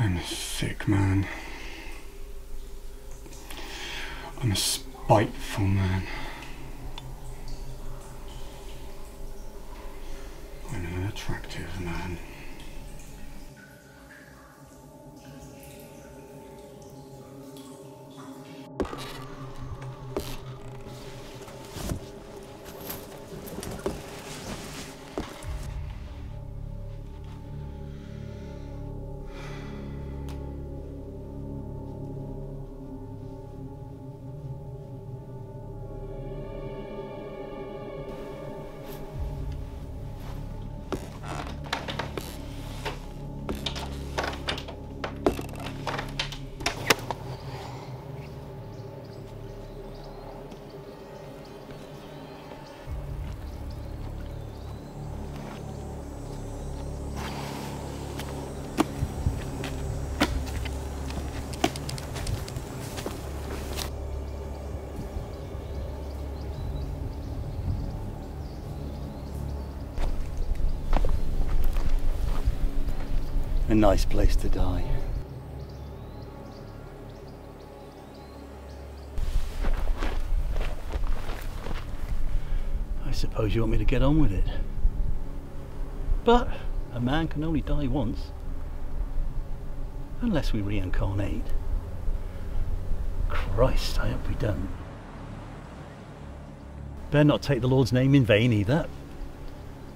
I'm sick, man. I'm a spiteful man. I'm an attractive man. A nice place to die. I suppose you want me to get on with it. But a man can only die once. Unless we reincarnate. Christ, I hope we don't. Better not take the Lord's name in vain either.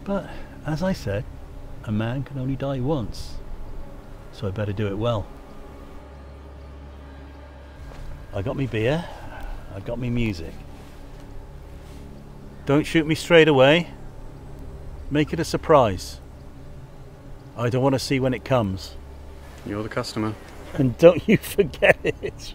But as I said, a man can only die once. So I better do it well. I got me beer, I got me music. Don't shoot me straight away. Make it a surprise. I don't want to see when it comes. You're the customer. And don't you forget it.